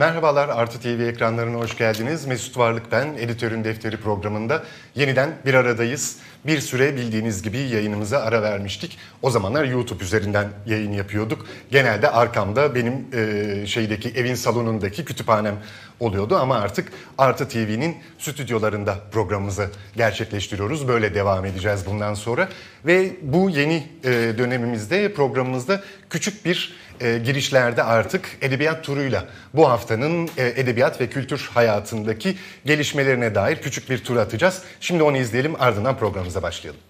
Merhabalar, Artı TV ekranlarına hoş geldiniz. Mesut Varlık ben, Editörün Defteri programında yeniden bir aradayız. Bir süre bildiğiniz gibi yayınımıza ara vermiştik. O zamanlar YouTube üzerinden yayın yapıyorduk. Genelde arkamda benim evin salonundaki kütüphanem oluyordu. Ama artık Artı TV'nin stüdyolarında programımızı gerçekleştiriyoruz. Böyle devam edeceğiz bundan sonra. Ve bu yeni dönemimizde programımızda küçük bir girişlerde artık edebiyat turuyla bu haftanın edebiyat ve kültür hayatındaki gelişmelerine dair küçük bir tur atacağız. Şimdi onu izleyelim, ardından programımıza başlayalım.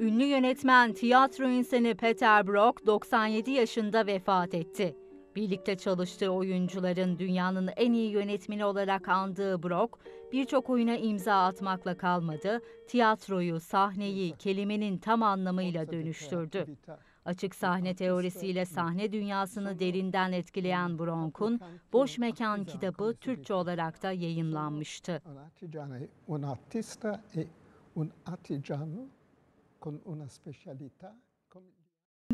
Ünlü yönetmen, tiyatro insanı Peter Brook 97 yaşında vefat etti. Birlikte çalıştığı oyuncuların dünyanın en iyi yönetmeni olarak andığı Brook, birçok oyuna imza atmakla kalmadı, tiyatroyu, sahneyi kelimenin tam anlamıyla dönüştürdü. Açık sahne teorisiyle sahne dünyasını derinden etkileyen Brook'un Boş Mekan kitabı Türkçe olarak da yayımlanmıştı.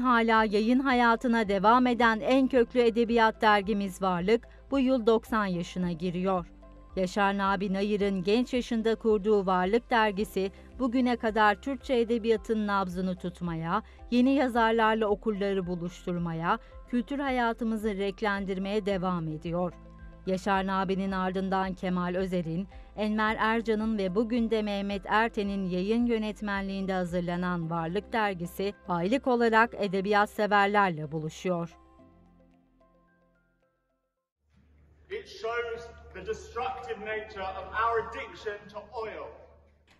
Hala yayın hayatına devam eden en köklü edebiyat dergimiz Varlık bu yıl 90 yaşına giriyor. Yaşar Nabi Nayır'ın genç yaşında kurduğu Varlık dergisi bugüne kadar Türkçe edebiyatın nabzını tutmaya, yeni yazarlarla okurları buluşturmaya, kültür hayatımızı renklendirmeye devam ediyor. Yaşar Nabi'nin ardından Kemal Özer'in, Enver Ercan'ın ve bugün de Mehmet Erten'in yayın yönetmenliğinde hazırlanan Varlık dergisi aylık olarak edebiyat severlerle buluşuyor.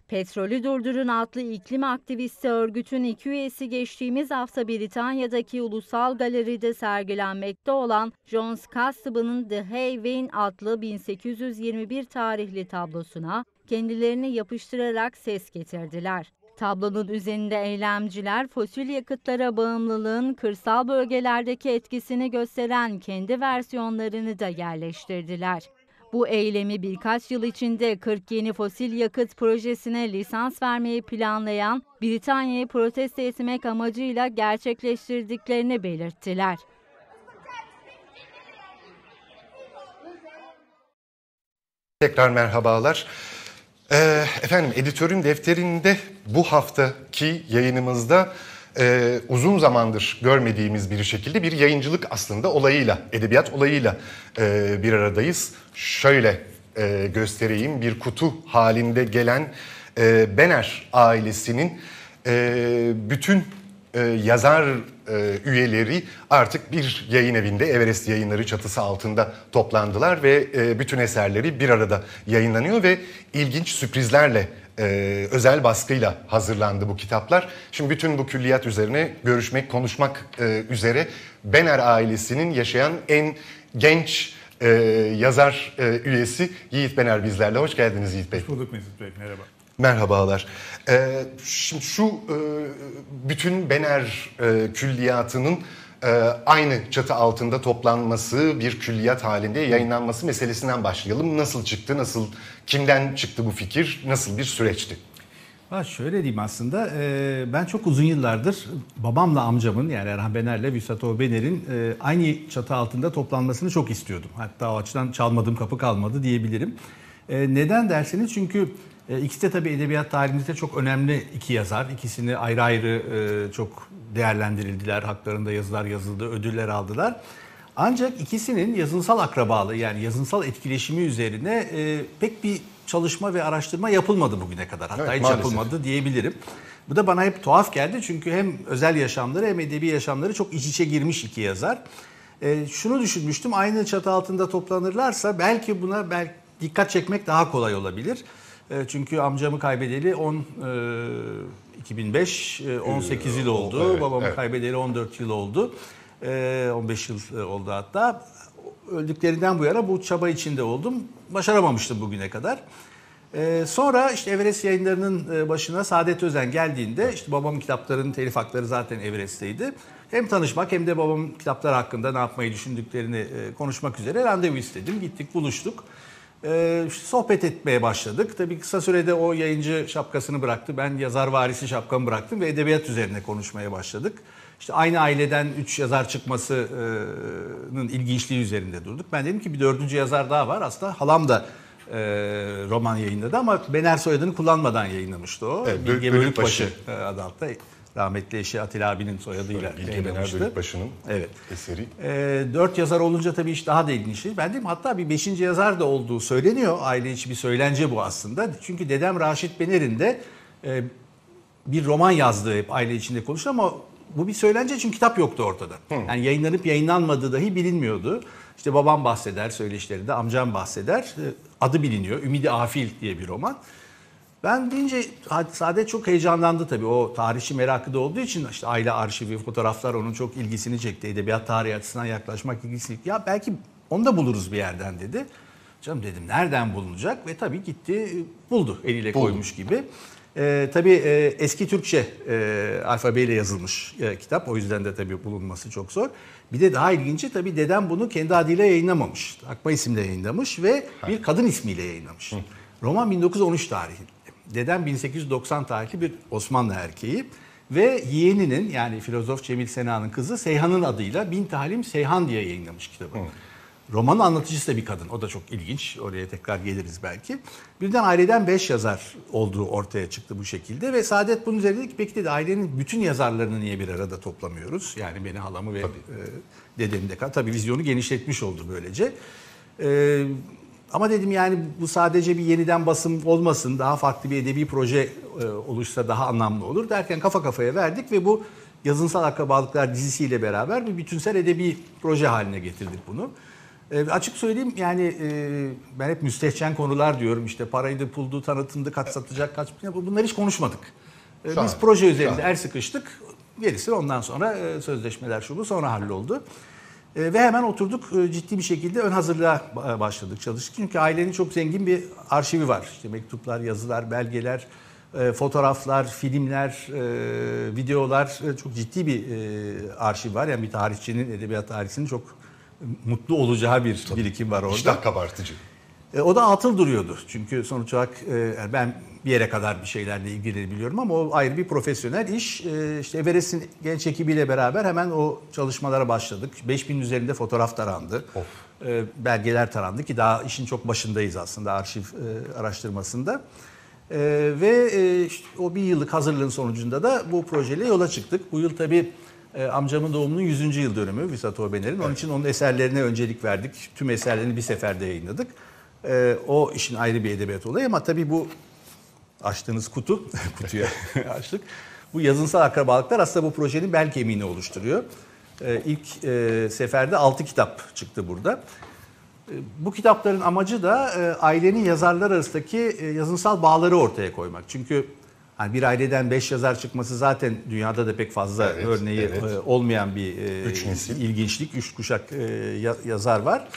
Petrolü Durdurun adlı iklim aktivisti örgütün iki üyesi geçtiğimiz hafta Britanya'daki Ulusal Galeri'de sergilenmekte olan John Castab'ın The Hay Wain adlı 1821 tarihli tablosuna kendilerini yapıştırarak ses getirdiler. Tablonun üzerinde eylemciler fosil yakıtlara bağımlılığın kırsal bölgelerdeki etkisini gösteren kendi versiyonlarını da yerleştirdiler. Bu eylemi birkaç yıl içinde 40 yeni fosil yakıt projesine lisans vermeyi planlayan Britanya'yı protesto etmek amacıyla gerçekleştirdiklerini belirttiler. Tekrar merhabalar. Efendim, Editörün Defteri'nde bu haftaki yayınımızda uzun zamandır görmediğimiz bir şekilde bir yayıncılık aslında olayıyla, edebiyat olayıyla bir aradayız. Şöyle göstereyim, bir kutu halinde gelen Bener ailesinin bütün yazar üyeleri artık bir yayın evinde, Everest Yayınları çatısı altında toplandılar ve bütün eserleri bir arada yayınlanıyor ve ilginç sürprizlerle, özel baskıyla hazırlandı bu kitaplar. Şimdi bütün bu külliyat üzerine görüşmek, konuşmak üzere Bener ailesinin yaşayan en genç yazar üyesi Yiğit Bener bizlerle. Hoş geldiniz Yiğit Bey. Hoş bulduk Mesut Bey, merhaba. Merhabalar. Şimdi şu bütün Bener külliyatının aynı çatı altında toplanması, bir külliyat halinde yayınlanması meselesinden başlayalım. Nasıl çıktı, kimden çıktı bu fikir, nasıl bir süreçti? Şöyle diyeyim aslında, ben çok uzun yıllardır babamla amcamın, yani Erhan Bener'le Vüsat Bener'in aynı çatı altında toplanmasını çok istiyordum. Hatta o açıdan çalmadığım kapı kalmadı diyebilirim. Neden derseniz, çünkü ikisi de tabii edebiyat tarihimizde çok önemli iki yazar. İkisini ayrı ayrı çok değerlendirildiler. Haklarında yazılar yazıldı, ödüller aldılar. Ancak ikisinin yazınsal akrabalığı, yani yazınsal etkileşimi üzerine pek bir çalışma ve araştırma yapılmadı bugüne kadar. Hatta evet, hiç yapılmadı diyebilirim. Bu da bana hep tuhaf geldi, çünkü hem özel yaşamları hem edebi yaşamları çok iç içe girmiş iki yazar. Şunu düşünmüştüm, aynı çatı altında toplanırlarsa belki buna dikkat çekmek daha kolay olabilir. Çünkü amcamı kaybedeli 2005, 18 yıl oldu. Evet, babamı kaybedeli 14 yıl oldu. 15 yıl oldu hatta. Öldüklerinden bu yana bu çaba içinde oldum. Başaramamıştım bugüne kadar. Sonra işte Everest Yayınları'nın başına Saadet Özen geldiğinde, işte babamın kitaplarının telif hakları zaten Everest'teydi. Hem tanışmak hem de babamın kitapları hakkında ne yapmayı düşündüklerini konuşmak üzere randevu istedim. Gittik, buluştuk. sohbet etmeye başladık. Tabii kısa sürede o yayıncı şapkasını bıraktı. Ben yazar varisi şapkamı bıraktım ve edebiyat üzerine konuşmaya başladık. İşte aynı aileden 3 yazar çıkmasının ilginçliği üzerinde durduk. Ben dedim ki bir 4. yazar daha var. Aslında halam da roman yayınladı ama Bener soyadını kullanmadan yayınlamıştı o. Evet, Bilge Bölükbaşı adı altında. Rahmetli eşi Atilla abinin soyadıyla İlke Bener Bölükbaşı'nın eseri. 4 yazar olunca tabii iş daha da ilginçti. Ben dedim hatta bir 5. yazar da olduğu söyleniyor. Aile içi bir söylence bu aslında. Çünkü dedem Raşit Bener'in de bir roman yazdığı hep aile içinde konuştu ama bu bir söylence çünkü kitap yoktu ortada. Yani yayınlanıp yayınlanmadığı dahi bilinmiyordu. İşte babam bahseder söyleşilerinde, amcam bahseder. Adı biliniyor. Ümid-i Afil diye bir roman. Ben deyince Saadet çok heyecanlandı tabii. O tarihçi merakı da olduğu için işte aile arşivi, fotoğraflar onun çok ilgisini çekti. Edebiyat tarihi açısından yaklaşmak ilgisini. Ya belki onu da buluruz bir yerden dedi. Canım dedim nereden bulunacak? Ve tabii gitti buldu eliyle koymuş gibi. Tabii eski Türkçe alfabeyle yazılmış kitap. O yüzden de tabii bulunması çok zor. Bir de daha ilginci tabii dedem bunu kendi adıyla yayınlamamış. Akma isimle yayınlamış ve bir kadın ismiyle yayınlamış. Roman 1913 tarihinde. Dedem 1890 tarihli bir Osmanlı erkeği ve yeğeninin yani filozof Cemil Sena'nın kızı Seyhan'ın adıyla Bin Tahlim Seyhan diye yayınlamış kitabı. Romanın anlatıcısı da bir kadın. O da çok ilginç. Oraya tekrar geliriz belki. Birden aileden 5 yazar olduğu ortaya çıktı bu şekilde ve Saadet bunun üzerine dedi ki peki dedi ailenin bütün yazarlarını niye bir arada toplamıyoruz? Yani beni halamı ve dedemi de tabii vizyonu genişletmiş oldu böylece. Ama dedim yani bu sadece bir yeniden basım olmasın, daha farklı bir edebi proje oluşsa daha anlamlı olur derken kafa kafaya verdik ve bu Yazınsal Akrabalıklar dizisiyle beraber bir bütünsel edebi proje haline getirdik bunu. Açık söyleyeyim yani ben hep müstehcen konular diyorum işte paraydı, puldu, tanıtımdı, kaç satacak, kaç... Bunları hiç konuşmadık. Biz proje üzerinde sıkıştık. Gerisi ondan sonra sözleşmeler şu bu sonra halloldu. Ve hemen oturduk ciddi bir şekilde ön hazırlığa başladık çalıştık. Çünkü ailenin çok zengin bir arşivi var. İşte mektuplar, yazılar, belgeler, fotoğraflar, filmler, videolar çok ciddi bir arşiv var. Yani bir tarihçinin, edebiyat tarihçinin çok mutlu olacağı bir birikim var orada. İştah kabartıcı. O da atıl duruyordu. Çünkü sonuç olarak ben bir yere kadar bir şeylerle ilgilenebiliyorum ama o ayrı bir profesyonel iş. İşte Everest'in genç ekibiyle beraber hemen o çalışmalara başladık. 5000'in üzerinde fotoğraf tarandı. Belgeler tarandı ki daha işin çok başındayız aslında arşiv araştırmasında. Ve işte o bir yıllık hazırlığın sonucunda da bu projeyle yola çıktık. Bu yıl tabii amcamın doğumunun 100. yıl dönümü Visat Orbener'in. Onun için onun eserlerine öncelik verdik. Tüm eserlerini bir seferde yayınladık. O işin ayrı bir edebiyat olayı ama tabii bu açtığınız kutuyu açtık. Bu yazınsal akrabalıklar aslında bu projenin bel kemiğini oluşturuyor. İlk seferde 6 kitap çıktı burada. Bu kitapların amacı da ailenin yazarlar arasındaki yazınsal bağları ortaya koymak. Çünkü hani bir aileden 5 yazar çıkması zaten dünyada da pek fazla örneği olmayan bir ilginçlik. 3 kuşak yazar var.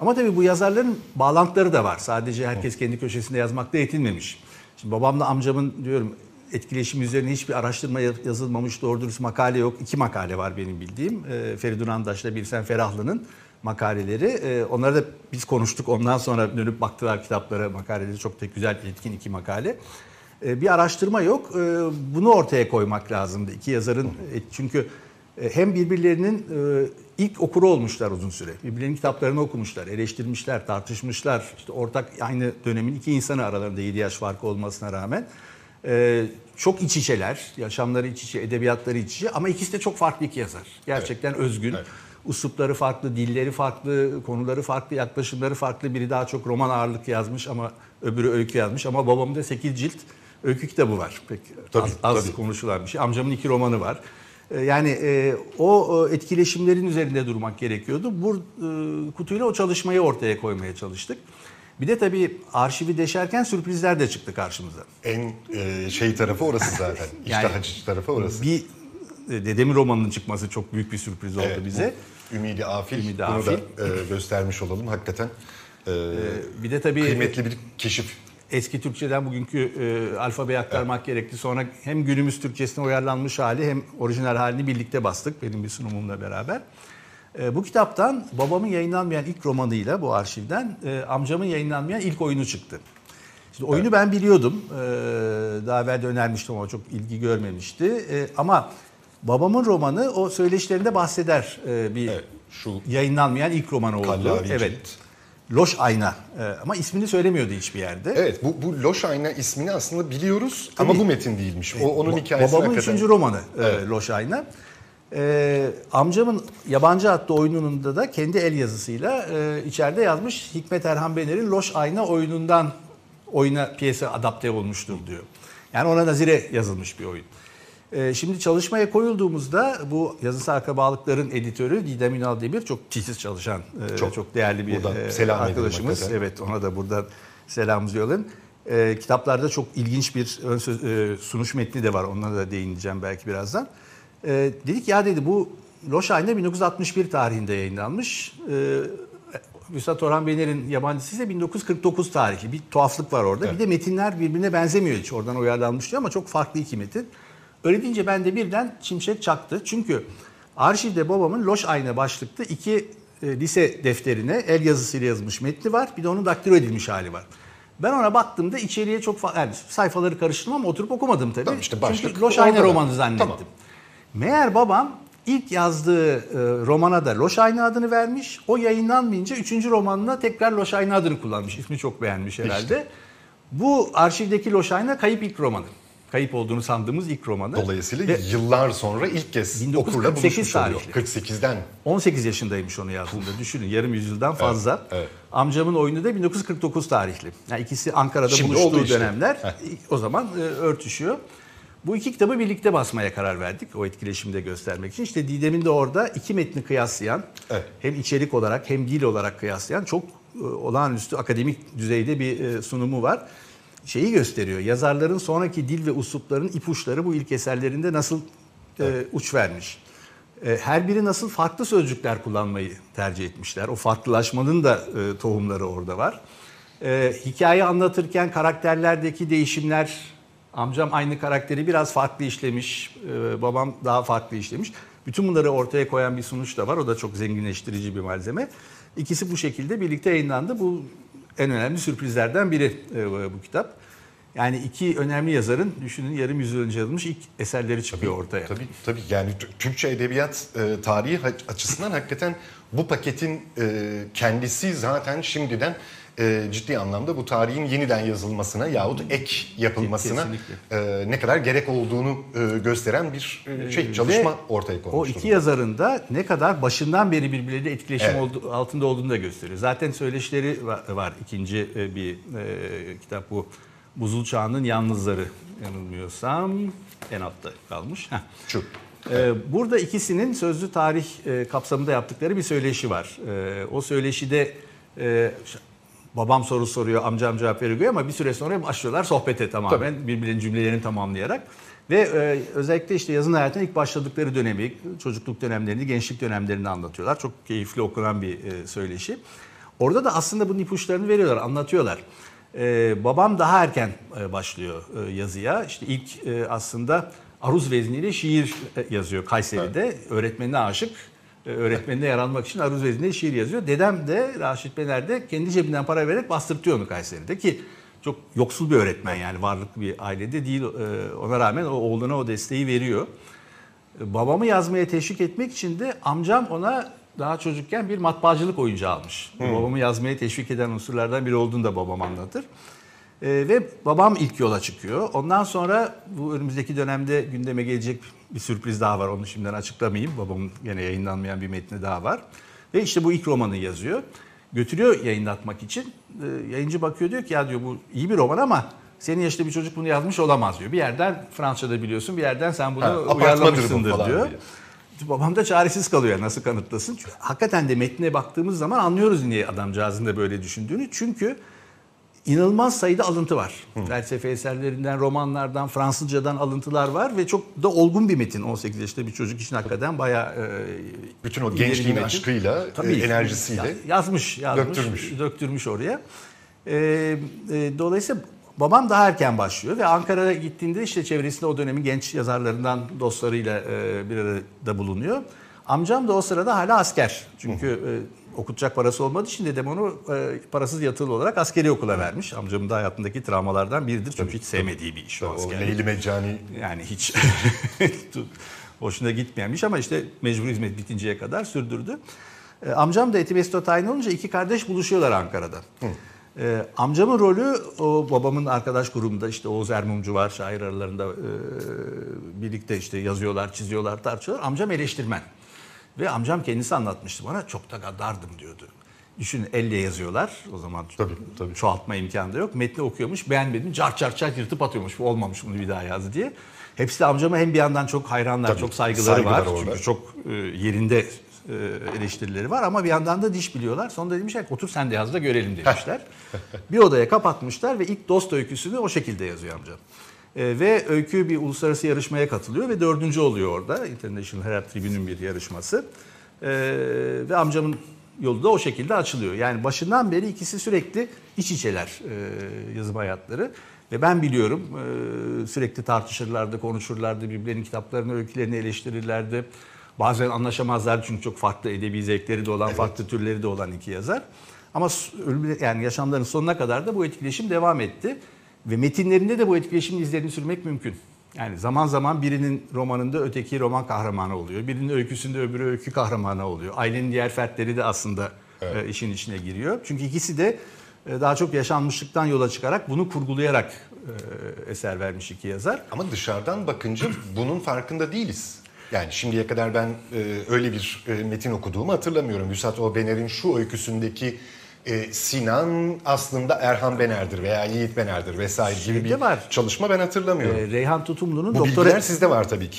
Ama tabii bu yazarların bağlantıları da var. Sadece herkes kendi köşesinde yazmakta yetinmemiş. Şimdi babamla amcamın diyorum etkileşimi üzerine hiçbir araştırma yazılmamış, doğru dürüst makale yok. 2 makale var benim bildiğim. Feridun Andaç'la Birsen Ferahlı'nın makaleleri. Onları da biz konuştuk. Ondan sonra dönüp baktılar kitaplara, makaleleri. Çok da güzel, etkin 2 makale. Bir araştırma yok. Bunu ortaya koymak lazımdı. 2 yazarın çünkü hem birbirlerinin ilk okuru olmuşlar uzun süre. Birbirlerinin kitaplarını okumuşlar, eleştirmişler, tartışmışlar. İşte ortak aynı dönemin 2 insanı aralarında 7 yaş farkı olmasına rağmen çok iç içeler. Yaşamları iç içe, edebiyatları iç içe ama ikisi de çok farklı 2 yazar. Gerçekten özgün. Üslupları farklı, dilleri farklı, konuları farklı, yaklaşımları farklı. Biri daha çok roman ağırlıklı yazmış ama öbürü öykü yazmış ama babamın da 8 cilt öykü kitabı var. Pek az konuşulan bir şey. Amcamın 2 romanı var. Yani o etkileşimlerin üzerinde durmak gerekiyordu. Bu kutuyla o çalışmayı ortaya koymaya çalıştık. Bir de tabii arşivi deşerken sürprizler de çıktı karşımıza. En şey tarafı orası zaten. İştah açıcı tarafı orası. Bir dedemin romanının çıkması çok büyük bir sürpriz oldu bize. Ümid-i Afil. Bunu da göstermiş olalım. Hakikaten bir de tabii kıymetli bir keşif. Eski Türkçeden bugünkü alfabeye aktarmak gerekti. Sonra hem günümüz Türkçesine uyarlanmış hali hem orijinal halini birlikte bastık benim bir sunumumla beraber. Bu kitaptan babamın yayınlanmayan ilk romanıyla, bu arşivden amcamın yayınlanmayan ilk oyunu çıktı. Şimdi oyunu ben biliyordum. Daha evvel de önermiştim ama çok ilgi görmemişti. Ama babamın romanı o söyleşilerinde bahseder bir şu yayınlanmayan ilk romanı oldu. Evet. Loş Ayna. Ama ismini söylemiyordu hiçbir yerde. Evet, bu Loş Ayna ismini aslında biliyoruz. Tabii. Ama bu metin değilmiş. O onun hikayesine babamın kadar. 3. romanı Loş Ayna. Amcamın Yabancı adlı oyununda da kendi el yazısıyla içeride yazmış Hikmet Erhan Bener'in Loş Ayna oyunundan oyuna piyese adapte olmuştur diyor. Yani ona nazire yazılmış bir oyun. Şimdi çalışmaya koyulduğumuzda bu yazısı akrabalıkların editörü Didem Ünal Demir çok titiz çalışan, çok değerli bir arkadaşımız. Evet, ona da buradan selamımızı yollayalım. Kitaplarda çok ilginç bir ön söz, sunuş metni de var. Onlara da değineceğim belki birazdan. Dedik ya, dedi, bu Loş Ayna 1961 tarihinde yayınlanmış. Üstad Orhan Bener'in Yabancısı ise 1949 tarihi. Bir tuhaflık var orada. Evet. Bir de metinler birbirine benzemiyor hiç. Oradan uyarlanmış diyor ama çok farklı iki metin. Öyle deyince ben de birden şimşek çaktı. Çünkü arşivde babamın Loş Ayna başlıklı iki lise defterine el yazısıyla yazılmış metni var. Bir de onun daktilo edilmiş hali var. Ben ona baktığımda içeriye çok yani sayfaları karıştırmam, oturup okumadım tabii. Tamam, işte başlık. Çünkü Loş Ayna romanı zannettim. Tamam. Meğer babam ilk yazdığı romana da Loş Ayna adını vermiş. O yayınlanmayınca 3. romanına tekrar Loş Ayna adını kullanmış. İsmi çok beğenmiş herhalde. İşte. Bu arşivdeki Loş Ayna kayıp ilk romanı. Kayıp olduğunu sandığımız ilk romanı. Dolayısıyla ve yıllar sonra ilk kez okurla buluşmuş oluyor. 48'den. 18 yaşındaymış onu yazdığında. Düşünün, yarım yüzyıldan fazla. Evet, evet. Amcamın oyunu da 1949 tarihli. Yani ikisi Ankara'da şimdi buluştuğu işte dönemler. O zaman örtüşüyor. Bu iki kitabı birlikte basmaya karar verdik. O etkileşimi de göstermek için. İşte Didem'in de orada iki metni kıyaslayan, hem içerik olarak hem dil olarak kıyaslayan çok olağanüstü akademik düzeyde bir sunumu var. Şeyi gösteriyor. Yazarların sonraki dil ve uslupların ipuçları bu ilk eserlerinde nasıl uç vermiş. Her biri nasıl farklı sözcükler kullanmayı tercih etmişler. O farklılaşmanın da tohumları orada var. Hikaye anlatırken karakterlerdeki değişimler, amcam aynı karakteri biraz farklı işlemiş, babam daha farklı işlemiş. Bütün bunları ortaya koyan bir sunuş da var. O da çok zenginleştirici bir malzeme. İkisi bu şekilde birlikte yayınlandı. Bu en önemli sürprizlerden biri bu kitap. Yani iki önemli yazarın, düşünün, yarım yüzyıl önce yazılmış ilk eserleri çıkıyor ortaya. Tabii yani Türkçe edebiyat tarihi açısından hakikaten bu paketin kendisi zaten şimdiden ciddi anlamda bu tarihin yeniden yazılmasına yahut ek yapılmasına ne kadar gerek olduğunu gösteren bir çalışma ortaya konmuş. O iki yazarın da ne kadar başından beri birbirleriyle etkileşim altında olduğunu da gösteriyor. Zaten söyleşileri var. İkinci bir kitap bu. Buzul Çağının Yalnızları, yanılmıyorsam en altta kalmış. Şu. Burada ikisinin sözlü tarih kapsamında yaptıkları bir söyleşi var. O söyleşide babam soru soruyor, amcam cevap veriyor ama bir süre sonra başlıyorlar sohbete tamamen. Tabii. Birbirlerinin cümlelerini tamamlayarak. Ve özellikle işte yazın hayatına ilk başladıkları dönemi, çocukluk dönemlerini, gençlik dönemlerini anlatıyorlar. Çok keyifli okunan bir söyleşi. Orada da aslında bunun ipuçlarını veriyorlar, anlatıyorlar. Babam daha erken başlıyor yazıya. İşte ilk aslında aruz vezniyle şiir yazıyor Kayseri'de. Evet. Öğretmenine aşık. Öğretmenine yaranmak için aruz vezniyle şiir yazıyor. Dedem de, Raşit Bener de kendi cebinden para vererek bastırtıyor onu Kayseri'de ki çok yoksul bir öğretmen, yani varlıklı bir ailede değil. Ona rağmen oğluna o desteği veriyor. Babamı yazmaya teşvik etmek için de amcam ona daha çocukken bir matbaacılık oyuncağı almış. Babamı yazmaya teşvik eden unsurlardan biri olduğunu da babam anlatır. Ve babam ilk yola çıkıyor. Ondan sonra bu önümüzdeki dönemde gündeme gelecek bir sürpriz daha var. Onu şimdiden açıklamayayım. Babamın yine yayınlanmayan bir metni daha var. Ve işte bu ilk romanı yazıyor. Götürüyor yayınlatmak için. Yayıncı bakıyor, diyor ki ya, diyor, bu iyi bir roman ama senin yaşta bir çocuk bunu yazmış olamaz, diyor. Bir yerden Fransızca'da biliyorsun, bir yerden sen bunu uyarlamışsındır, diyor. Babam da çaresiz kalıyor, nasıl kanıtlasın. Çünkü hakikaten de metne baktığımız zaman anlıyoruz niye adamcağızın da böyle düşündüğünü. Çünkü inanılmaz sayıda alıntı var. Felsefe eserlerinden, romanlardan, Fransızcadan alıntılar var ve çok da olgun bir metin. 18 yaşında bir çocuk için hakikaten bayağı bütün o gençliğin aşkıyla, enerjisiyle yazmış, döktürmüş oraya. Dolayısıyla babam daha erken başlıyor ve Ankara'ya gittiğinde işte çevresinde o dönemin genç yazarlarından, dostlarıyla bir arada bulunuyor. Amcam da o sırada hala asker. Çünkü okutacak parası olmadığı için dedem onu parasız yatılı olarak askeri okula vermiş. Amcamın da hayatındaki travmalardan biridir. Çünkü hiç sevmediği bir iş o askerlik. O Leyli Meccani. Yani hiç hoşuna gitmeyenmiş ama işte mecbur hizmet bitinceye kadar sürdürdü. Amcam da Etibes'te tayin olunca iki kardeş buluşuyorlar Ankara'da. Amcamın rolü o babamın arkadaş grubunda işte Oğuz Ermuncu var, şair aralarında birlikte işte yazıyorlar, çiziyorlar, tartışıyorlar. Amcam eleştirmen. Ve amcam kendisi anlatmıştı bana, çok da gaddardım diyordu. Düşün, elle yazıyorlar o zaman, tabii. Çoğaltma imkanı da yok. Metni okuyormuş, beğenmedim, çark yırtıp atıyormuş, bu olmamış bunu bir daha yaz diye. Hepsi de amcama hem bir yandan çok hayranlar, tabii, çok saygıları var. Orada. Çünkü çok yerinde eleştirileri var ama bir yandan da diş biliyorlar. Sonra demişler ki otur sen de yaz da görelim demişler. Bir odaya kapatmışlar ve ilk dost öyküsünü o şekilde yazıyor amcam. Ve öykü bir uluslararası yarışmaya katılıyor ve 4. oluyor orada. International Herald Tribune'un bir yarışması. Ve amcamın yolu da o şekilde açılıyor. Yani başından beri ikisi sürekli iç içeler yazım hayatları. Ve ben biliyorum sürekli tartışırlardı, konuşurlardı, birbirlerinin kitaplarını, öykülerini eleştirirlerdi. Bazen anlaşamazlardı çünkü çok farklı edebi zevkleri de olan, farklı türleri de olan iki yazar. Ama yani yaşamlarının sonuna kadar da bu etkileşim devam etti. Ve metinlerinde de bu etkileşimin izlerini sürmek mümkün. Yani zaman zaman birinin romanında öteki roman kahramanı oluyor. Birinin öyküsünde öbürü öykü kahramanı oluyor. Ailenin diğer fertleri de aslında işin içine giriyor. Çünkü ikisi de daha çok yaşanmışlıktan yola çıkarak bunu kurgulayarak eser vermiş iki yazar. Ama dışarıdan bakınca bunun farkında değiliz. Yani şimdiye kadar ben öyle bir metin okuduğumu hatırlamıyorum. Vüsat O. Bener'in şu öyküsündeki Sinan aslında Erhan Bener'dir veya Yiğit Bener'dir vesaire gibi bir çalışma ben hatırlamıyorum. Reyhan Tutumlu'nun doktora... Bu bilgiler sizde var tabii ki.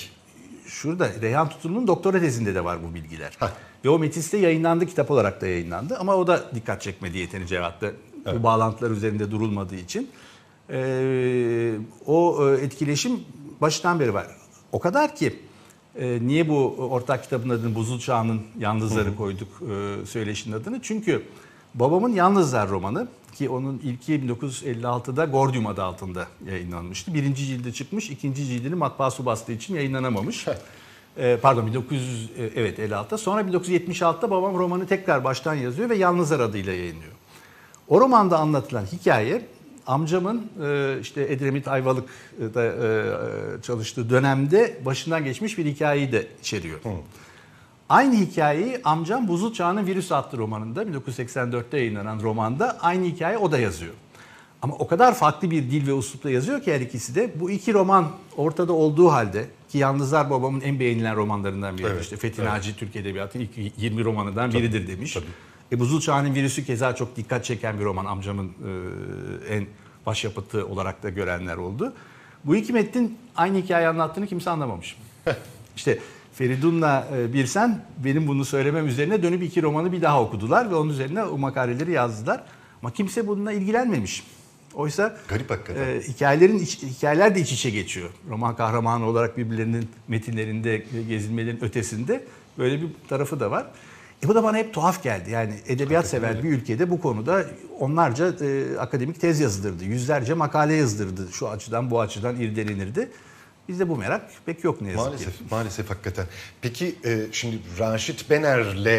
Şurada Reyhan Tutumlu'nun doktora tezinde de var bu bilgiler. Ve o metiste yayınlandı, kitap olarak da yayınlandı. Ama o da dikkat çekmedi yeterince cevapta. Evet. Bu bağlantılar üzerinde durulmadığı için. O etkileşim başından beri var. O kadar ki niye bu ortak kitabın adını Buzul Çağı'nın Yalnızları koyduk söyleşinin adını? Çünkü babamın Yalnızlar romanı, ki onun ilki 1956'da Gordium adı altında yayınlanmıştı. 1. cildi çıkmış, 2. cildini matbaası bastığı için yayınlanamamış. Pardon, 1956'da. Sonra 1976'da babam romanı tekrar baştan yazıyor ve Yalnızlar adıyla yayınlıyor. O romanda anlatılan hikaye amcamın işte Edremit, Ayvalık'da çalıştığı dönemde başından geçmiş bir hikayeyi de içeriyor. Aynı hikayeyi amcam Buzul Çağının Virüsü adlı romanında, 1984'te yayınlanan romanda aynı hikaye o da yazıyor. Ama o kadar farklı bir dil ve üslupla yazıyor ki her ikisi de. Bu iki roman ortada olduğu halde, ki Yalnızlar babamın en beğenilen romanlarından biri. Evet, işte Fethi Naci Türk Edebiyatı'nın ilk 20 romanından biridir demiş. Buzul Çağının Virüsü keza çok dikkat çeken bir roman. Amcamın en başyapıtı olarak da görenler oldu. Bu iki metnin aynı hikayeyi anlattığını kimse anlamamış. İşte Feridun'la Birsen benim bunu söylemem üzerine dönüp iki romanı bir daha okudular ve onun üzerine o makaleleri yazdılar. Ama kimse bununla ilgilenmemiş. Oysa garip hakikaten. Hikayeler de iç içe geçiyor. Roman kahramanı olarak birbirlerinin metinlerinde gezilmelerin ötesinde böyle bir tarafı da var. Bu da bana hep tuhaf geldi. Yani edebiyat sever bir ülkede bu konuda onlarca akademik tez yazılırdı. Yüzlerce makale yazılırdı. Şu açıdan bu açıdan irdelenirdi. Bizde bu merak pek yok ne yazık ki. Maalesef hakikaten. Peki şimdi Raşit Bener'le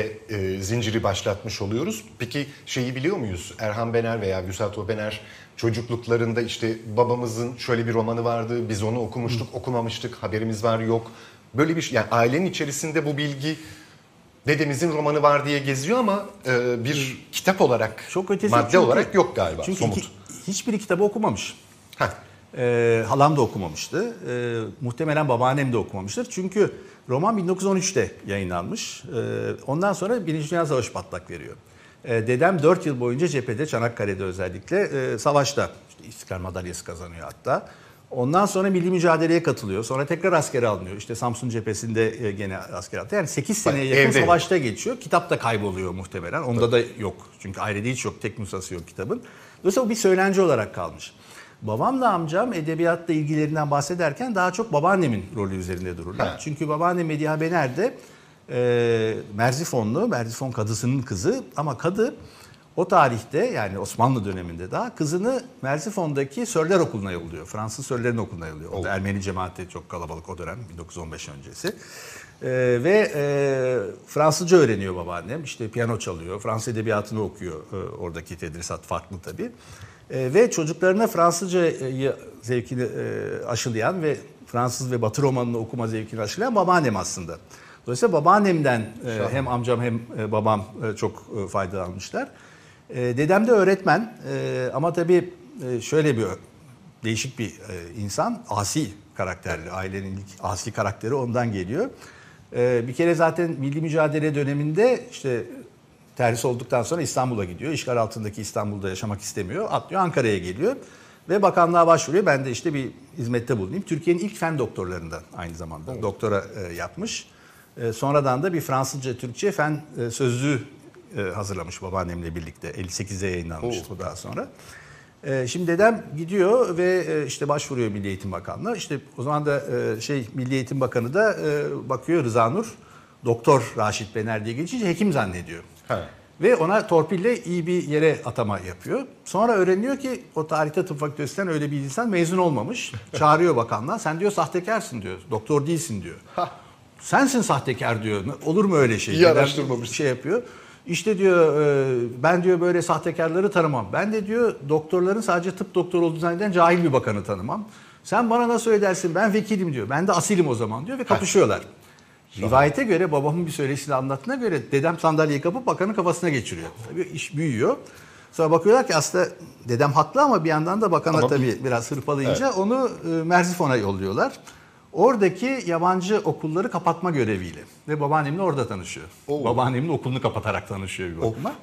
zinciri başlatmış oluyoruz. Peki şeyi biliyor muyuz? Erhan Bener veya Vüsat O. Bener çocukluklarında işte babamızın şöyle bir romanı vardı. Biz onu okumuştuk, okumamıştık. Haberimiz var, yok. Böyle bir şey. Yani ailenin içerisinde bu bilgi dedemizin romanı var diye geziyor ama bir kitap olarak, çok ötesi madde olarak yok galiba. Çünkü hiçbiri kitabı okumamış. Halam da okumamıştı. Muhtemelen babaannem de okumamıştır. Çünkü roman 1913'te yayınlanmış. Ondan sonra Birinci Dünya Savaşı patlak veriyor. Dedem 4 yıl boyunca cephede, Çanakkale'de özellikle savaşta. İşte İstiklal Madalyası kazanıyor hatta. Ondan sonra Milli Mücadele'ye katılıyor. Sonra tekrar askere alınıyor. İşte Samsun cephesinde gene askere alınıyor. Yani 8 seneye yakın savaşta geçiyor. Kitap da kayboluyor muhtemelen. Onda da yok. Çünkü ailede hiç yok. Tek nüshası yok kitabın. Dolayısıyla o bir söylence olarak kalmış. Babamla amcam edebiyatla ilgilerinden bahsederken daha çok babaannemin rolü üzerinde dururlar. Çünkü babaannem Mediha Bener de Merzifonlu, Merzifon kadısının kızı ama kadı o tarihte, yani Osmanlı döneminde daha, kızını Merzifon'daki Sörler Okulu'na yolluyor. Fransız Sörler'in okuluna yolluyor. Ermeni cemaati çok kalabalık o dönem, 1915 öncesi. Ve Fransızca öğreniyor babaannem. İşte piyano çalıyor, Fransız edebiyatını okuyor. Oradaki tedrisat farklı tabii. Ve çocuklarına Fransızca zevkini aşılayan ve Fransız ve Batı romanını okuma zevkini aşılayan babaannem aslında. Dolayısıyla babaannemden hem amcam hem babam çok faydalanmışlar. Dedem de öğretmen ama tabii şöyle bir değişik bir insan, asi karakterli, ailenin ilk asi karakteri ondan geliyor. Bir kere zaten Milli Mücadele döneminde işte terhis olduktan sonra İstanbul'a gidiyor. İşgal altındaki İstanbul'da yaşamak istemiyor. Atlıyor Ankara'ya geliyor ve bakanlığa başvuruyor. Ben de işte bir hizmette bulunayım. Türkiye'nin ilk fen doktorlarından aynı zamanda doktora yapmış. Sonradan da bir Fransızca, Türkçe fen sözlüğü hazırlamış babaannemle birlikte. 58'e yayınlanmıştı daha sonra. Şimdi dedem gidiyor ve işte başvuruyor Milli Eğitim Bakanlığı'na. İşte o zaman da Milli Eğitim Bakanı da bakıyor Rıza Nur, Doktor Raşit Bener diye geçince hekim zannediyor. Evet. Ve ona torpille iyi bir yere atama yapıyor. Sonra öğreniyor ki o tarihte tıp fakültesinden öyle bir insan mezun olmamış. Çağırıyor bakanlığa. Sen diyor sahtekarsın diyor. Doktor değilsin diyor. Sensin sahtekar diyor. Olur mu öyle şey? İyi araştırmamış. Şey yapıyor. İşte diyor ben diyor böyle sahtekarları tanımam. Ben de diyor doktorların sadece tıp doktoru olduğunu zanneden cahil bir bakanı tanımam. Sen bana nasıl ödersin? Ben vekilim diyor. Ben de asilim o zaman diyor ve kapışıyorlar. Rivayete göre, babamın bir söyleşini anlattığına göre dedem sandalyeyi kapıp bakanın kafasına geçiriyor. Tabii iş büyüyor. Sonra bakıyorlar ki aslında dedem haklı ama bir yandan da bakana tabii biraz hırpalayınca onu Merzifon'a yolluyorlar. Oradaki yabancı okulları kapatma göreviyle ve babaannemle orada tanışıyor. Babaannemin okulunu kapatarak tanışıyor bir bakıma.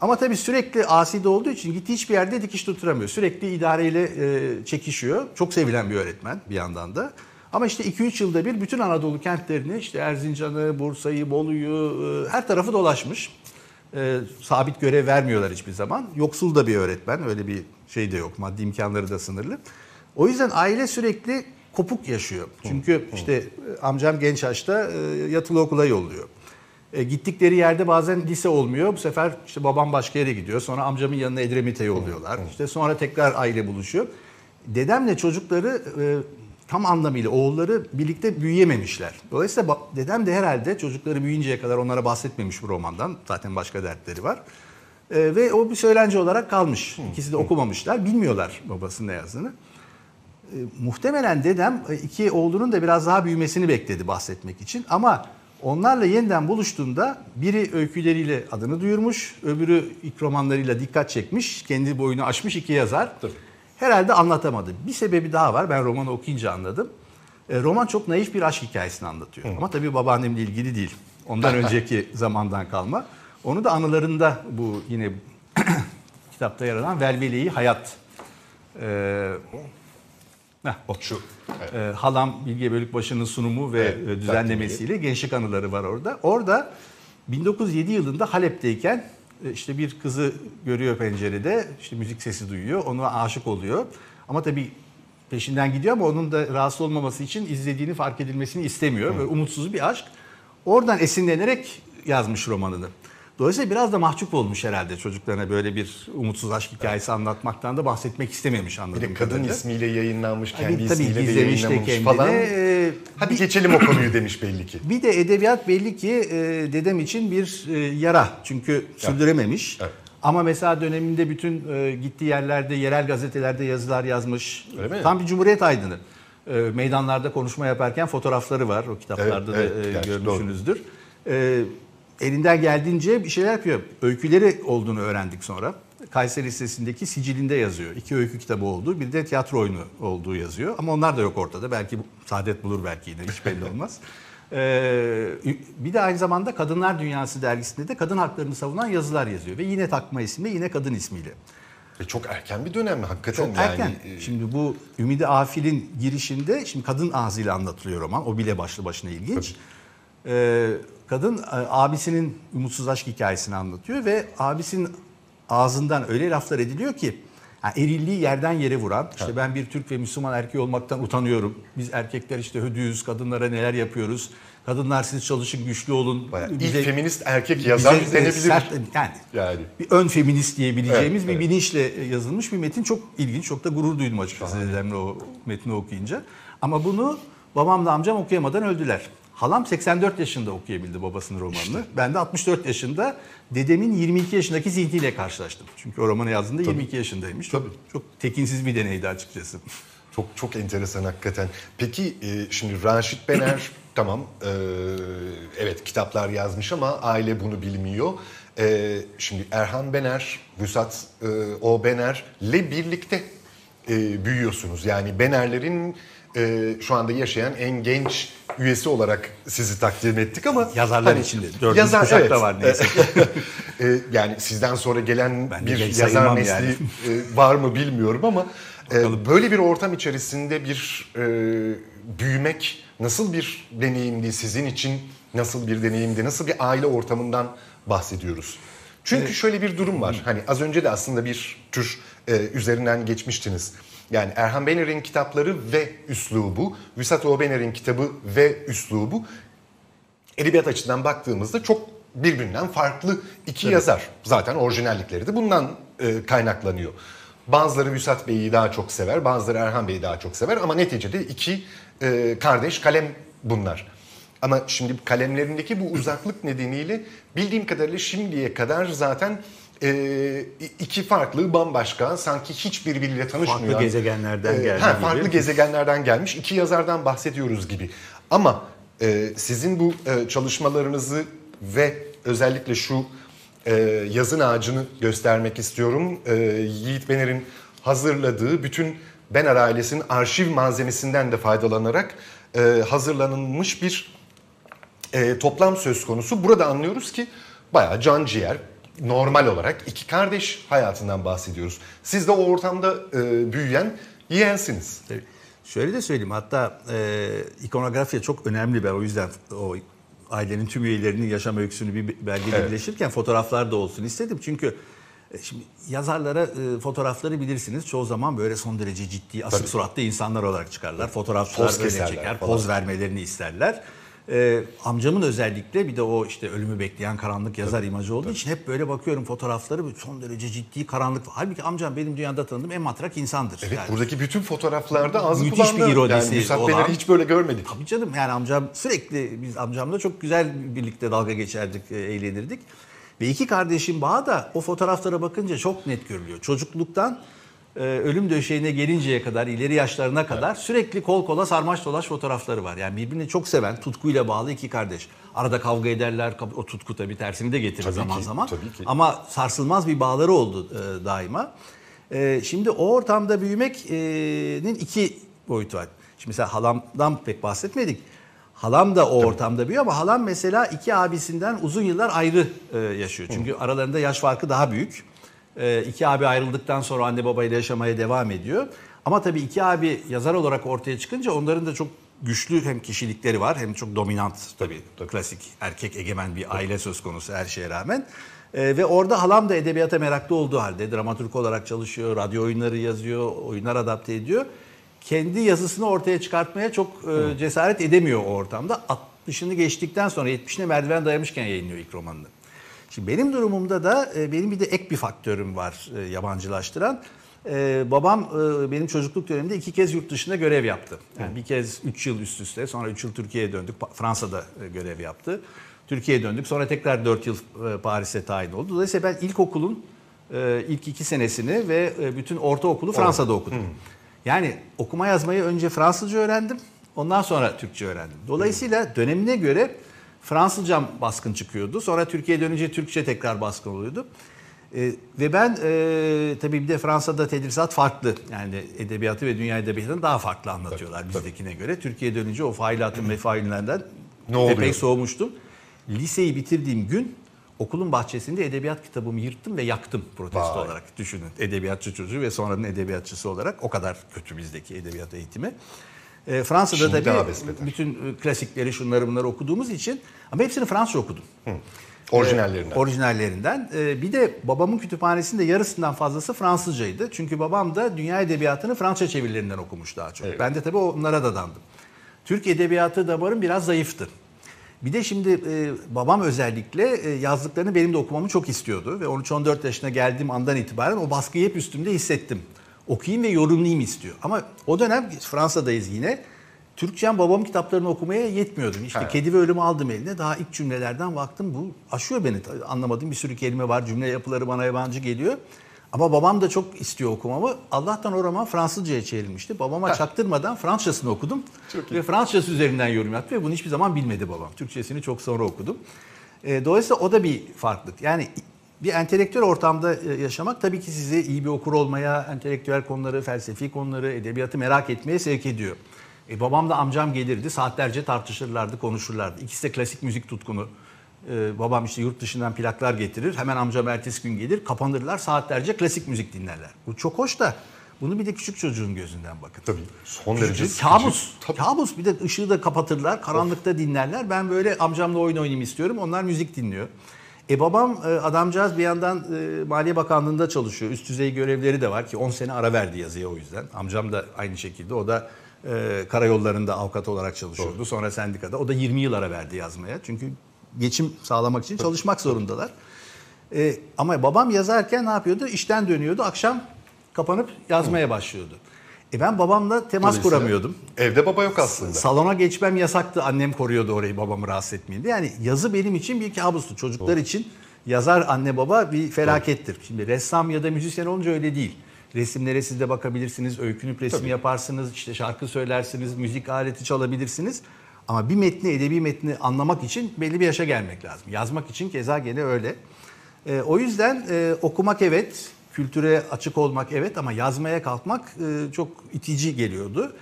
Ama tabii sürekli aside olduğu için gittiği hiçbir yerde dikiş tutturamıyor. Sürekli idareyle çekişiyor. Çok sevilen bir öğretmen bir yandan da. Ama işte 2-3 yılda bir bütün Anadolu kentlerini, işte Erzincan'ı, Bursa'yı, Bolu'yu, her tarafı dolaşmış. Sabit görev vermiyorlar hiçbir zaman. Yoksul da bir öğretmen, öyle bir şey de yok, maddi imkanları da sınırlı. O yüzden aile sürekli kopuk yaşıyor. Çünkü işte amcam genç yaşta yatılı okula yolluyor. Gittikleri yerde bazen lise olmuyor. Bu sefer işte babam başka yere gidiyor. Sonra amcamın yanına Edremit'e yolluyorlar. İşte sonra tekrar aile buluşuyor. Dedemle çocukları tam anlamıyla oğulları birlikte büyüyememişler. Dolayısıyla dedem de herhalde çocukları büyüyünceye kadar onlara bahsetmemiş bu romandan. Zaten başka dertleri var. Ve o bir söylence olarak kalmış. İkisi de okumamışlar. Bilmiyorlar babasının ne yazdığını. Muhtemelen dedem iki oğlunun da biraz daha büyümesini bekledi bahsetmek için. Ama onlarla yeniden buluştuğunda biri öyküleriyle adını duyurmuş, öbürü ilk romanlarıyla dikkat çekmiş, kendi boyunu aşmış iki yazar. Tabii. Herhalde anlatamadı. Bir sebebi daha var, ben romanı okuyunca anladım. Roman çok naif bir aşk hikayesini anlatıyor. Ama tabii babaannemle ilgili değil. Ondan önceki zamandan kalma. Onu da anılarında bu yine kitapta yer alan Velvele-i Hayat. Halam Bilge Bölükbaşı'nın sunumu ve düzenlemesiyle gençlik anıları var orada. Orada 1907 yılında Halep'teyken işte bir kızı görüyor pencerede, işte müzik sesi duyuyor, ona aşık oluyor. Ama tabii peşinden gidiyor ama onun da rahatsız olmaması için izlediğini fark edilmesini istemiyor. Böyle umutsuz bir aşk. Oradan esinlenerek yazmış romanını. Dolayısıyla biraz da mahcup olmuş herhalde çocuklarına böyle bir umutsuz aşk hikayesi anlatmaktan da bahsetmek istememiş anladığım kadarıyla. Bir de kadın kadarıyla. İsmiyle yayınlanmış, kendi ismiyle de yayınlanmış de falan. Hadi geçelim o konuyu demiş belli ki. Bir de edebiyat belli ki dedem için bir yara. Çünkü sürdürememiş. Evet. Ama mesela döneminde bütün gittiği yerlerde, yerel gazetelerde yazılar yazmış. Tam bir Cumhuriyet aydını. Meydanlarda konuşma yaparken fotoğrafları var. O kitaplarda da görmüşsünüzdür. Elinden geldiğince bir şeyler yapıyor. Öyküleri olduğunu öğrendik sonra. Kayseri Lisesi'ndeki sicilinde yazıyor. 2 öykü kitabı olduğu, bir de tiyatro oyunu olduğu yazıyor. Ama onlar da yok ortada. Belki Saadet bulur belki yine, hiç belli olmaz. Bir de aynı zamanda Kadınlar Dünyası dergisinde de kadın haklarını savunan yazılar yazıyor. Ve yine takma isimle, yine kadın ismiyle. Ve çok erken bir dönem mi? Hakikaten çok erken. Yani... Şimdi bu Ümid-i Afil'in girişinde, şimdi kadın ağzıyla anlatılıyor roman. O bile başlı başına ilginç. Kadın abisinin umutsuz aşk hikayesini anlatıyor ve abisinin ağzından öyle laflar ediliyor ki yani erilliği yerden yere vuran, işte ben bir Türk ve Müslüman erkeği olmaktan utanıyorum. Biz erkekler işte hödüyüz, kadınlara neler yapıyoruz. Kadınlar siz çalışın, güçlü olun. Bayağı bize, ilk feminist erkek yazar denebilir. Yani bir ön feminist diyebileceğimiz bir bilinçle yazılmış bir metin. Çok ilginç, çok da gurur duydum açıkçası dedemle o metni okuyunca. Ama bunu babamla amcam okuyamadan öldüler. Halam 84 yaşında okuyabildi babasının romanını. Ben de 64 yaşında dedemin 22 yaşındaki zihniyle karşılaştım. Çünkü o romanı yazdığında 22 yaşındaymış. Tabii. Çok tekinsiz bir deneydi açıkçası. Çok enteresan hakikaten. Peki şimdi Raşit Bener tamam evet kitaplar yazmış ama aile bunu bilmiyor. Şimdi Erhan Bener, Vüsat O. Bener'le birlikte büyüyorsunuz. Yani Bener'lerin şu anda yaşayan en genç üyesi olarak sizi takdim ettik ama... Yazarlar hani, içinde. Dördüncü kuşak evet. Da var neyse. Yani sizden sonra gelen bir yazar nesli yani. Var mı bilmiyorum ama... böyle bir ortam içerisinde bir büyümek nasıl bir deneyimdi sizin için? Nasıl bir deneyimdi? Nasıl bir aile ortamından bahsediyoruz? Çünkü şöyle bir durum var. Hani az önce de aslında bir tür üzerinden geçmiştiniz. Yani Erhan Bener'in kitapları ve üslubu, Vüsat O. Bener'in kitabı ve üslubu edebiyat açısından baktığımızda çok birbirinden farklı iki yazar. Zaten orijinallikleri de bundan kaynaklanıyor. Bazıları Vüsat Bey'i daha çok sever, bazıları Erhan Bey'i daha çok sever ama neticede iki kardeş kalem bunlar. Ama şimdi kalemlerindeki bu uzaklık nedeniyle bildiğim kadarıyla şimdiye kadar zaten iki farklı bambaşka sanki hiç birbiriyle tanışmıyor. Farklı gezegenlerden gelmiş. Farklı gezegenlerden gelmiş iki yazardan bahsediyoruz gibi. Ama sizin bu çalışmalarınızı ve özellikle şu yazın ağacını göstermek istiyorum. Yiğit Bener'in hazırladığı bütün Bener ailesinin arşiv malzemesinden de faydalanarak hazırlanılmış bir toplam söz konusu. Burada anlıyoruz ki bayağı can ciğer, normal olarak iki kardeş hayatından bahsediyoruz. Siz de o ortamda büyüyen yeğensiniz. Evet. Şöyle de söyleyeyim, hatta ikonografya çok önemli. Ben o yüzden o ailenin tüm üyelerinin yaşam öyküsünü bir belgeleştirirken fotoğraflar da olsun istedim. Çünkü şimdi yazarlara fotoğrafları bilirsiniz. Çoğu zaman böyle son derece ciddi, asık suratlı insanlar olarak çıkarlar. Fotoğraflar poz öne çeker, poz vermelerini isterler. Amcamın özellikle bir de o işte ölümü bekleyen karanlık yazar imajı olduğu için hep böyle bakıyorum fotoğrafları, son derece ciddi, karanlık. Halbuki amcam benim dünyada tanıdığım en matrak insandır. Evet yani, buradaki bütün fotoğraflarda ağzı kullandı. Müthiş bir irodisi yani, olan. Bener'i hiç böyle görmedik. Tabii canım, yani amcam sürekli, biz amcamla çok güzel birlikte dalga geçerdik, eğlenirdik. Ve iki kardeşim bağı da o fotoğraflara bakınca çok net görülüyor. Çocukluktan ölüm döşeğine gelinceye kadar, ileri yaşlarına kadar sürekli kol kola sarmaş dolaş fotoğrafları var. Yani birbirini çok seven, tutkuyla bağlı iki kardeş. Arada kavga ederler, o tutku tabii tersini de getirir zaman zaman. Ama sarsılmaz bir bağları oldu daima. Şimdi o ortamda büyümek'nin iki boyutu var. Şimdi mesela halamdan pek bahsetmedik. Halam da o ortamda büyüyor ama halam mesela iki abisinden uzun yıllar ayrı yaşıyor. Çünkü aralarında yaş farkı daha büyük. İki abi ayrıldıktan sonra anne babayla yaşamaya devam ediyor. Ama tabii iki abi yazar olarak ortaya çıkınca onların da çok güçlü hem kişilikleri var hem çok dominant tabii. Klasik erkek egemen bir aile söz konusu her şeye rağmen. Ve orada halam da edebiyata meraklı olduğu halde dramaturg olarak çalışıyor, radyo oyunları yazıyor, oyunlar adapte ediyor. Kendi yazısını ortaya çıkartmaya çok cesaret edemiyor o ortamda. 60'ını geçtikten sonra 70'ine merdiven dayamışken yayınlıyor ilk romanını. Şimdi benim durumumda da benim bir de ek bir faktörüm var yabancılaştıran. Babam benim çocukluk döneminde iki kez yurt dışında görev yaptı. Yani bir kez 3 yıl üst üste, sonra 3 yıl Türkiye'ye döndük. Fransa'da görev yaptı. Türkiye'ye döndük. Sonra tekrar 4 yıl Paris'e tayin oldu. Dolayısıyla ben ilkokulun ilk 2 senesini ve bütün ortaokulu Fransa'da okudum. Yani okuma yazmayı önce Fransızca öğrendim. Ondan sonra Türkçe öğrendim. Dolayısıyla dönemine göre Fransızcam baskın çıkıyordu. Sonra Türkiye'ye dönünce Türkçe tekrar baskın oluyordu. Ve ben tabii bir de Fransa'da tedrisat farklı. Yani edebiyatı ve dünya edebiyatını daha farklı anlatıyorlar bizdekine göre. Türkiye'ye dönünce o failatın ve failinden epey soğumuştum. Liseyi bitirdiğim gün okulun bahçesinde edebiyat kitabımı yırttım ve yaktım protesto olarak. Düşünün, edebiyatçı çocuğu ve sonranın edebiyatçısı olarak o kadar kötü bizdeki edebiyat eğitimi. Fransa'da şimdi tabii bütün klasikleri, şunları bunları okuduğumuz için, ama hepsini Fransızca okudum. Orijinallerinden. Orijinallerinden. Bir de babamın kütüphanesinde yarısından fazlası Fransızcaydı. Çünkü babam da dünya edebiyatını Fransızca çevirilerinden okumuş daha çok. Ben de tabii onlara dadandım. Türk edebiyatı damarım biraz zayıftı. Bir de şimdi babam özellikle yazdıklarını benim de okumamı çok istiyordu. Ve 13-14 yaşına geldiğim andan itibaren o baskıyı hep üstümde hissettim. Okuyayım ve yorumlayayım istiyor. Ama o dönem Fransa'dayız yine. Türkçem babam kitaplarını okumaya yetmiyordum. İşte evet. Kedi ve Ölüm'ü aldım eline. Daha ilk cümlelerden baktım. Bu aşıyor beni. Anlamadığım bir sürü kelime var. Cümle yapıları bana yabancı geliyor. Ama babam da çok istiyor okumamı. Allah'tan o roman Fransızca'ya çevrilmişti. Babama çaktırmadan Fransızcasını okudum. Ve Fransızcası üzerinden yorum yaptı. Ve bunu hiçbir zaman bilmedi babam. Türkçesini çok sonra okudum. Dolayısıyla o da bir farklılık. Yani bir entelektüel ortamda yaşamak tabii ki sizi iyi bir okur olmaya, entelektüel konuları, felsefi konuları, edebiyatı merak etmeye sevk ediyor. Babam da amcam gelirdi, saatlerce tartışırlardı, konuşurlardı. İkisi de klasik müzik tutkunu. Babam işte yurt dışından plaklar getirir, hemen amcam ertesi gün gelir, kapanırlar, saatlerce klasik müzik dinlerler. Bu çok hoş da bunu bir de küçük çocuğun gözünden bakın. Tabii, son derece kabus. Tabii. Kabus, bir de ışığı da kapatırlar, karanlıkta dinlerler. Ben böyle amcamla oyun oynayayım istiyorum, onlar müzik dinliyor. Babam adamcağız bir yandan Maliye Bakanlığı'nda çalışıyor, üst düzey görevleri de var ki 10 sene ara verdi yazıya o yüzden. Amcam da aynı şekilde, o da karayollarında avukat olarak çalışıyordu. Doğru. Sonra sendikada. O da 20 yıl ara verdi yazmaya. Çünkü geçim sağlamak için çalışmak zorundalar. Ama babam yazarken ne yapıyordu? İşten dönüyordu. Akşam kapanıp yazmaya başlıyordu. Ben babamla temas kuramıyordum. Evde baba yok aslında. Salona geçmem yasaktı. Annem koruyordu orayı, babamı rahatsız etmeyeyim diye. Yani yazı benim için bir kabustu. Çocuklar için yazar anne baba bir felakettir. Şimdi ressam ya da müzisyen olunca öyle değil. Resimlere siz de bakabilirsiniz, öykünüp resim yaparsınız, işte şarkı söylersiniz, müzik aleti çalabilirsiniz. Ama bir metni, edebi metni anlamak için belli bir yaşa gelmek lazım. Yazmak için keza gene öyle. O yüzden okumak evet, kültüre açık olmak evet ama yazmaya kalkmak çok itici geliyordu.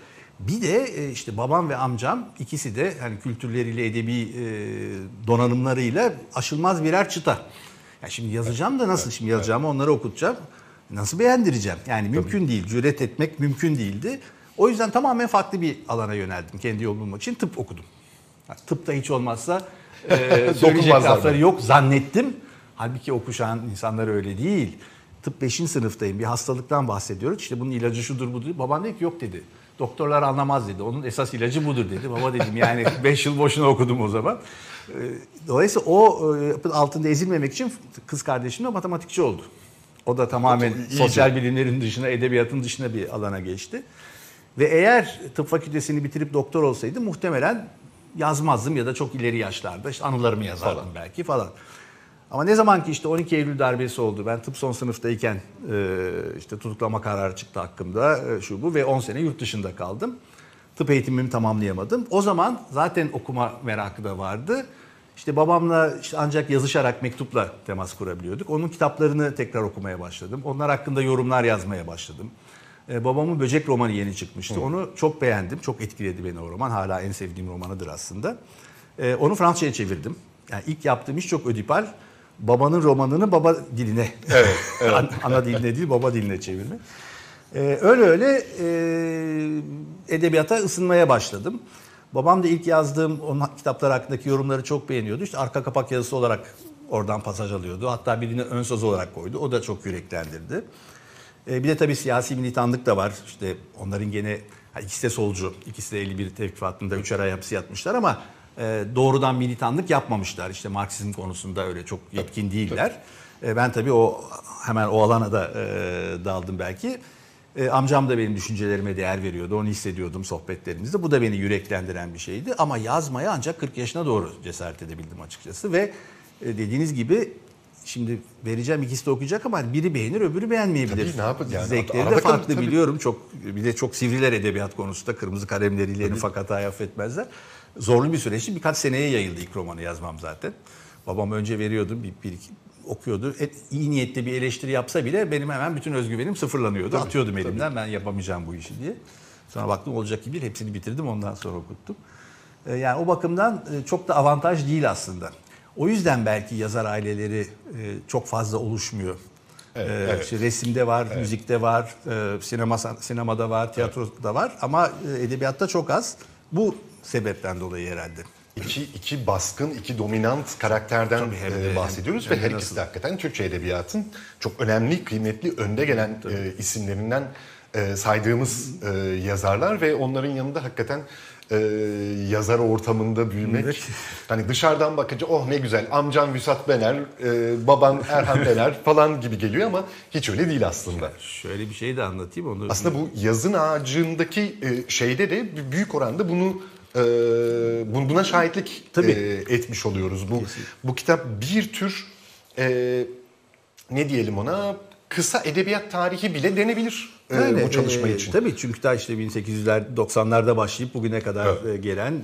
Bir de işte babam ve amcam ikisi de hani kültürleriyle, edebi donanımlarıyla aşılmaz birer çıta. Yani şimdi yazacağım da nasıl şimdi yazacağımı onlara okutacağım. Nasıl beğendireceğim? Yani mümkün değil. Cüret etmek mümkün değildi. O yüzden tamamen farklı bir alana yöneldim. Kendi yolumu bulmak için tıp okudum. Yani tıp da hiç olmazsa söyleyecek lafları yok zannettim. Halbuki o kuşağın insanları öyle değil. Tıp 5. sınıftayım. Bir hastalıktan bahsediyoruz. İşte bunun ilacı şudur budur. Babam dedi ki yok dedi. Doktorlar anlamaz dedi. Onun esas ilacı budur dedi. Baba dedim yani 5 yıl boşuna okudum o zaman. Dolayısıyla o altında ezilmemek için kız kardeşim de matematikçi oldu. O da tamamen sosyal bilimlerin dışına, edebiyatın dışına bir alana geçti. Ve eğer tıp fakültesini bitirip doktor olsaydı muhtemelen yazmazdım ya da çok ileri yaşlarda işte anılarımı yazardım falan. Belki falan. Ama ne zaman ki işte 12 Eylül darbesi oldu. Ben tıp son sınıftayken işte tutuklama kararı çıktı hakkımda şu bu ve 10 sene yurt dışında kaldım. Tıp eğitimimi tamamlayamadım. O zaman zaten okuma merakı da vardı. İşte babamla işte ancak yazışarak, mektupla temas kurabiliyorduk. Onun kitaplarını tekrar okumaya başladım. Onlar hakkında yorumlar yazmaya başladım. Babamın Böcek romanı yeni çıkmıştı. Onu çok beğendim. Çok etkiledi beni o roman. Hala en sevdiğim romanıdır aslında. Onu Fransızca'ya çevirdim. Yani ilk yaptığım iş çok ödipal. Babanın romanını baba diline, ana diline değil baba diline çevirme. Öyle öyle edebiyata ısınmaya başladım. Babam da ilk yazdığım onun kitaplar hakkındaki yorumları çok beğeniyordu. İşte arka kapak yazısı olarak oradan pasaj alıyordu. Hatta birini ön söz olarak koydu. O da çok yüreklendirdi. Bir de tabii siyasi militanlık da var. İşte onların gene ikisi de solcu, ikisi de 51 tevkifatında 3'er ay hapsi yatmışlar ama doğrudan militanlık yapmamışlar. İşte Marksizm konusunda öyle çok yetkin değiller. Ben tabii hemen o alana da daldım belki. Amcam da benim düşüncelerime değer veriyordu. Onu hissediyordum sohbetlerimizde. Bu da beni yüreklendiren bir şeydi. Ama yazmaya ancak 40 yaşına doğru cesaret edebildim açıkçası. Ve dediğiniz gibi şimdi vereceğim ikisi de okuyacak ama biri beğenir öbürü beğenmeyebilir. Tabii, yani zevkleri de farklı biliyorum. Bir de çok sivriler edebiyat konusunda. Kırmızı kalemleriyle en ufak hatayı affetmezler. Zorlu bir süreçti. Birkaç seneye yayıldı ilk romanı yazmam zaten. Babam önce veriyordu bir iki okuyordu. İyi niyetli bir eleştiri yapsa bile benim hemen bütün özgüvenim sıfırlanıyordu. Tabii, atıyordum elimden ben yapamayacağım bu işi diye. Sonra baktım olacak gibi değil. Hepsini bitirdim ondan sonra okuttum. Yani o bakımdan çok da avantaj değil aslında. O yüzden belki yazar aileleri çok fazla oluşmuyor. Evet. İşte resimde var, müzikte var, sinemada var, tiyatroda var ama edebiyatta çok az. Bu sebepten dolayı herhalde. İki baskın, iki dominant karakterden bahsediyoruz ve her ikisi de hakikaten Türkçe edebiyatın çok önemli, kıymetli, önde gelen isimlerinden saydığımız yazarlar ve onların yanında hakikaten yazar ortamında büyümek. Evet. Hani dışarıdan bakınca oh ne güzel amcan Vüsat Bener, baban Erhan Bener falan gibi geliyor ama hiç öyle değil aslında. Şöyle bir şey de anlatayım onu. Aslında bu Yazın Ağacı'ndaki şeyde de büyük oranda bunu buna şahitlik etmiş oluyoruz. Bu kitap bir tür ne diyelim ona, kısa edebiyat tarihi bile denebilir bu çalışma için. Tabii, çünkü daha işte 1890'larda başlayıp bugüne kadar gelen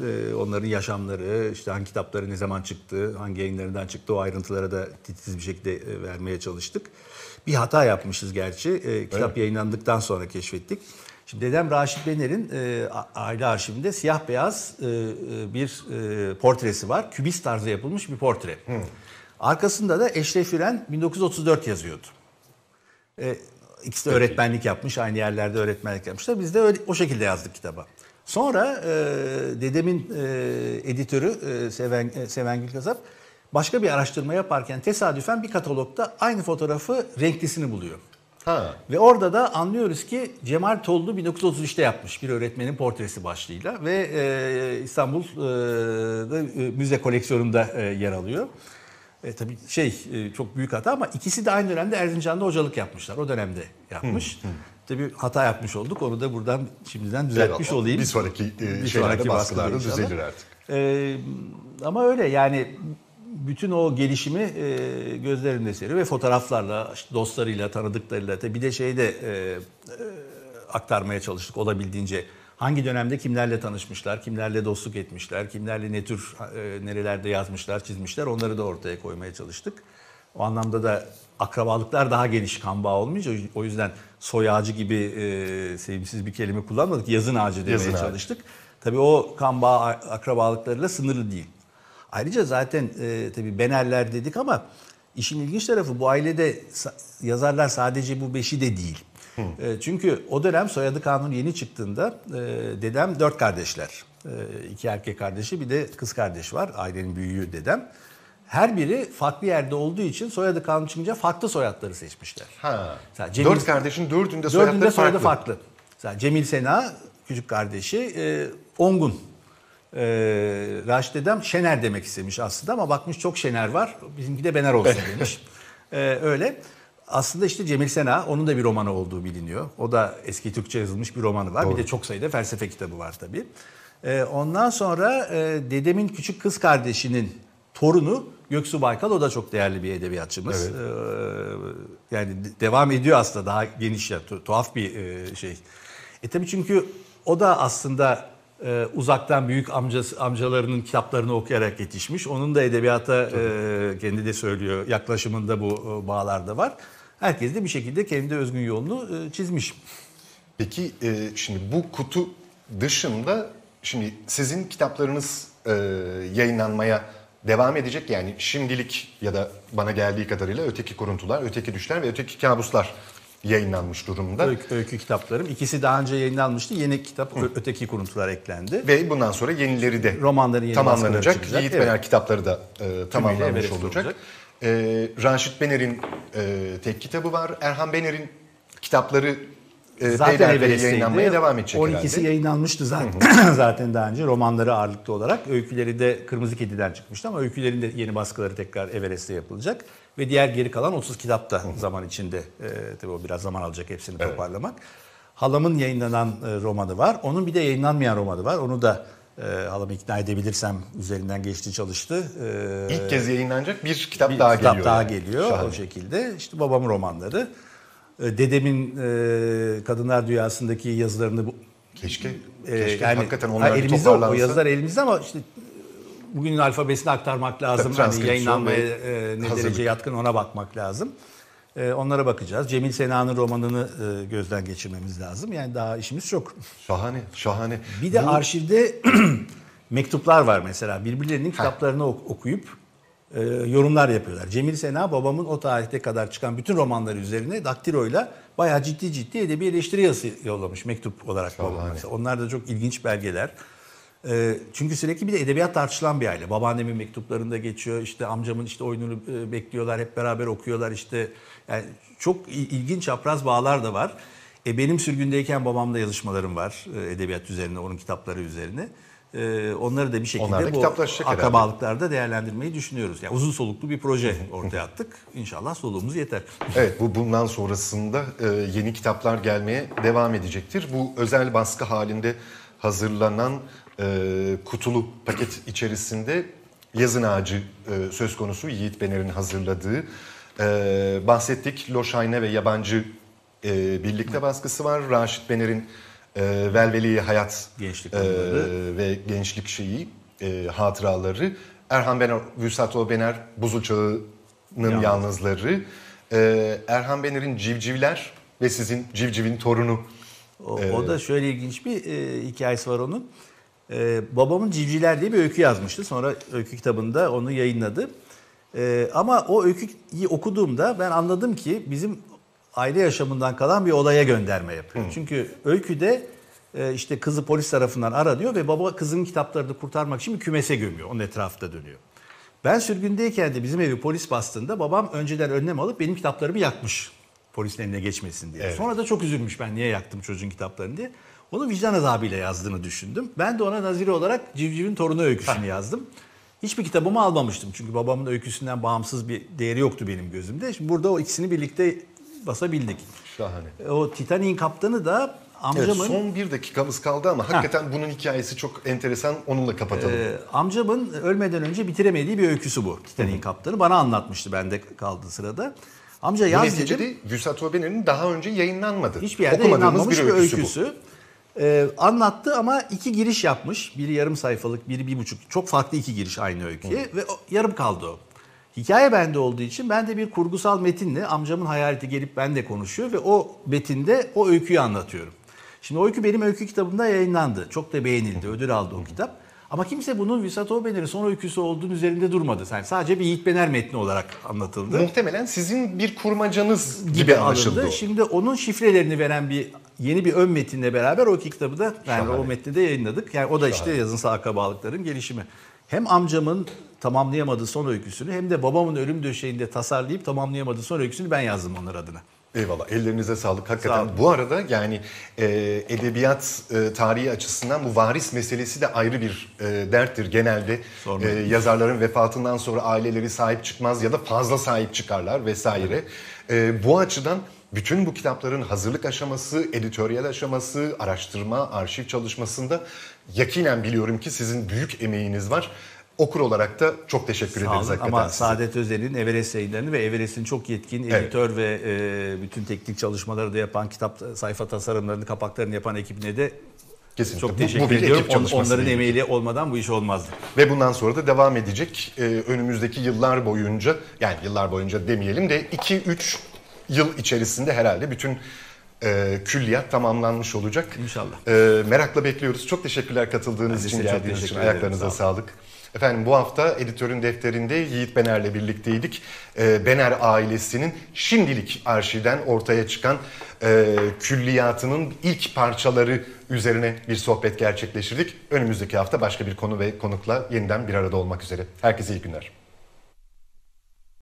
onların yaşamları, işte hangi kitapları ne zaman çıktı, hangi yayınlarından çıktı, o ayrıntılara da titiz bir şekilde vermeye çalıştık. Bir hata yapmışız gerçi. Kitap yayınlandıktan sonra keşfettik. Şimdi dedem Raşit Bener'in aile arşivinde siyah beyaz bir portresi var. Kübist tarzı yapılmış bir portre. Hmm. Arkasında da Eşref Üren 1934 yazıyordu. İkisi de öğretmenlik yapmış, aynı yerlerde öğretmenlik yapmışlar. Biz de öyle, o şekilde yazdık kitaba. Sonra dedemin editörü Sevengül Kasap başka bir araştırma yaparken tesadüfen bir katalogda aynı fotoğrafı renklisini buluyor. Ha. Ve orada da anlıyoruz ki Cemal Tollu 1933'te yapmış bir öğretmenin portresi başlığıyla ve İstanbul'da müze koleksiyonunda yer alıyor. Tabii çok büyük hata ama ikisi de aynı dönemde Erzincan'da hocalık yapmışlar. O dönemde yapmış. Tabii hata yapmış olduk. Onu da buradan şimdiden düzeltmiş olayım. Bir sonraki baskılarda düzelir artık. Ama öyle yani, bütün o gelişimi gözlerimde seriyor ve fotoğraflarla, dostlarıyla, tanıdıklarıyla. Tabii bir de aktarmaya çalıştık olabildiğince. Hangi dönemde kimlerle tanışmışlar, kimlerle dostluk etmişler, kimlerle ne tür, nerelerde yazmışlar, çizmişler, onları da ortaya koymaya çalıştık. O anlamda da akrabalıklar daha geniş kan bağı olmayınca, o yüzden soy ağacı gibi sevimsiz bir kelime kullanmadık, yazın ağacı demeye çalıştık. Tabii o kan bağı akrabalıklarıyla sınırlı değil. Ayrıca zaten tabii Benerler dedik ama işin ilginç tarafı, bu ailede yazarlar sadece bu beşi de değil. Çünkü o dönem soyadı kanunu yeni çıktığında dedem 4 kardeşler. 2 erkek kardeşi, bir de kız kardeş var. Ailenin büyüğü dedem. Her biri farklı yerde olduğu için soyadı kanunu çıkınca farklı soyadları seçmişler. Ha. Cemil, 4 kardeşin 4'ünde soyadı farklı. Mesela Cemil Sena küçük kardeşi Ongun. Raşit dedem Şener demek istemiş aslında ama bakmış çok Şener var. Bizimki de Bener olsun demiş. Öyle. Aslında işte Cemil Sena, onun da bir romanı olduğu biliniyor. O da eski Türkçe yazılmış bir romanı var. Doğru. Bir de çok sayıda felsefe kitabı var tabii. Ondan sonra dedemin küçük kız kardeşinin torunu Göksu Baykal, o da çok değerli bir edebiyatçımız. Evet. Yani devam ediyor aslında daha geniş, ya tuhaf bir şey. Tabii çünkü o da aslında uzaktan büyük amcalarının kitaplarını okuyarak yetişmiş. Onun da edebiyata kendi de söylüyor, yaklaşımında bu bağlarda var. Herkes de bir şekilde kendi özgün yolunu çizmiş. Peki şimdi bu kutu dışında şimdi sizin kitaplarınız yayınlanmaya devam edecek. Yani şimdilik ya da bana geldiği kadarıyla Öteki Kuruntular, Öteki Düşler ve Öteki Kabuslar yayınlanmış durumda. Öykü kitaplarım. İkisi daha önce yayınlanmıştı. Yeni kitap Öteki Kuruntular eklendi. Ve bundan sonra yenileri de romanları tamamlanacak. Yiğit Bener kitapları da tamamlanmış olacak. Raşit Bener'in tek kitabı var. Erhan Bener'in kitapları zaten yayınlanmaya devam edecek 12'si herhalde. 12'si yayınlanmıştı zaten. Zaten daha önce romanları ağırlıklı olarak. Öyküleri de Kırmızı Kedi'den çıkmıştı ama öykülerin de yeni baskıları tekrar Everest'te yapılacak. Ve diğer geri kalan 30 kitap da zaman içinde. Tabii o biraz zaman alacak hepsini toparlamak. Halamın yayınlanan romanı var. Onun bir de yayınlanmayan romanı var. Onu da halamı ikna edebilirsem üzerinden geçti, çalıştı. İlk kez yayınlanacak bir kitap daha geliyor. Şahane. O şekilde. İşte babamın romanları. Dedemin Kadınlar Dünyası'ndaki yazılarını... Keşke yani, hakikaten onlar elimizde toparlansa. O yazılar elimizde ama işte bugünün alfabesini aktarmak lazım. Hani yayınlanmaya ne derece yatkın, ona bakmak lazım. Onlara bakacağız. Cemil Sena'nın romanını gözden geçirmemiz lazım. Yani daha işimiz çok. Şahane. Bir de arşivde mektuplar var mesela. Birbirlerinin kitaplarını okuyup yorumlar yapıyorlar. Cemil Sena babamın o tarihte kadar çıkan bütün romanları üzerine daktiloyla bayağı ciddi edebi eleştiri yazısı yollamış mektup olarak babama. Onlar da çok ilginç belgeler. Çünkü sürekli bir de edebiyat tartışılan bir aile. Babaannemin mektuplarında geçiyor. İşte amcamın oyununu bekliyorlar. Hep beraber okuyorlar işte. Yani çok ilginç çapraz bağlar da var. Benim sürgündeyken babamla yazışmalarım var. Edebiyat üzerine, onun kitapları üzerine. onları da bir şekilde bu akrabalıklarda değerlendirmeyi düşünüyoruz. Yani uzun soluklu bir proje ortaya attık. İnşallah soluğumuz yeter. Evet, bu bundan sonrasında yeni kitaplar gelmeye devam edecektir. Bu özel baskı halinde hazırlanan kutulu paket içerisinde Yazın Ağacı söz konusu, Yiğit Bener'in hazırladığı. Bahsettik, Loş Ayna ve Yabancı birlikte baskısı var. Raşit Bener'in Velveli Hayat ve Gençlik Şeyi hatıraları. Erhan Bener, Vüsat Bener, Buzul Çağı'nın Yalnızları. Erhan Bener'in Civcivler ve sizin Civciv'in torunu. O da şöyle ilginç bir hikayesi var onun. Babamın Civcivler diye bir öykü yazmıştı. Sonra öykü kitabında onu yayınladı. Ama o öyküyü okuduğumda ben anladım ki bizim aile yaşamından kalan bir olaya gönderme yapıyor. Hı. Çünkü öyküde işte kızı polis tarafından aranıyor ve baba kızın kitaplarını kurtarmak için bir kümese gömüyor. Onun etrafında dönüyor. Ben sürgündeyken de bizim evi polis bastığında babam önceden önlem alıp benim kitaplarımı yakmış. Polisin eline geçmesin diye. Evet. Sonra da çok üzülmüş, ben niye yaktım çocuğun kitaplarını diye. Onu vicdan azabıyla yazdığını düşündüm. Ben de ona nazire olarak Civciv'in torunu öyküsünü yazdım. Hiçbir kitabımı almamıştım. Çünkü babamın öyküsünden bağımsız bir değeri yoktu benim gözümde. Şimdi burada o ikisini birlikte basabildik. Şahane. O Titanik'in kaptanı da amcamın... Evet, son bir dakikamız kaldı ama hakikaten bunun hikayesi çok enteresan. Onunla kapatalım. Amcamın ölmeden önce bitiremediği bir öyküsü bu. Titanik'in kaptanı. Bana anlatmıştı, bende kaldığı sırada. Amca yaz dedim. Vüsat Obener'in daha önce yayınlanmadı. Hiçbir yerde yayınlanmamış bir öyküsü bu. Anlattı ama iki giriş yapmış. Biri yarım sayfalık, biri 1,5. Çok farklı iki giriş aynı öyküye. Ve yarım kaldı o. Hikaye bende olduğu için ben de bir kurgusal metinle amcamın hayaleti gelip ben de konuşuyor ve o metinde o öyküyü anlatıyorum. Şimdi o öykü benim öykü kitabımda yayınlandı. Çok da beğenildi. Ödül aldı o kitap. Ama kimse bunun Vüsat Obener'in son öyküsü olduğunun üzerinde durmadı. Yani sadece bir Yiğit Bener metni olarak anlatıldı. Muhtemelen sizin bir kurmacanız gibi anlaşıldı. Şimdi onun şifrelerini veren bir yeni bir ön metinle beraber o iki kitabı da, yani o metni de yayınladık. Yani o da işte yazın akrabalıkların gelişimi. Hem amcamın tamamlayamadığı son öyküsünü hem de babamın ölüm döşeğinde tasarlayıp tamamlayamadığı son öyküsünü ben yazdım onlar adına. Eyvallah, ellerinize sağlık hakikaten. Sağ olun. Bu arada yani edebiyat tarihi açısından bu varis meselesi de ayrı bir derttir genelde. Yazarların vefatından sonra aileleri sahip çıkmaz ya da fazla sahip çıkarlar vesaire. Bu açıdan bütün bu kitapların hazırlık aşaması, editoryal aşaması, araştırma, arşiv çalışmasında yakinen biliyorum ki sizin büyük emeğiniz var. Okur olarak da çok teşekkür ederiz hakikaten. Ama size. Saadet Özen'in Everest Yayınları'nı ve Everest'in çok yetkin editör ve bütün teknik çalışmaları da yapan, kitap sayfa tasarımlarını, kapaklarını yapan ekibine de kesinlikle çok teşekkür ediyorum. Onların emeğiyle olmadan bu iş olmazdı. Ve bundan sonra da devam edecek. Önümüzdeki yıllar boyunca, yani yıllar boyunca demeyelim de 2-3 yıl içerisinde herhalde bütün külliyat tamamlanmış olacak. İnşallah. Merakla bekliyoruz. Çok teşekkürler katıldığınız için, geldiğiniz için. Ayaklarınıza sağlık. Efendim, bu hafta editörün defterinde Yiğit Bener'le birlikteydik. Bener ailesinin şimdilik arşivden ortaya çıkan külliyatının ilk parçaları üzerine bir sohbet gerçekleştirdik. Önümüzdeki hafta başka bir konu ve konukla yeniden bir arada olmak üzere. Herkese iyi günler.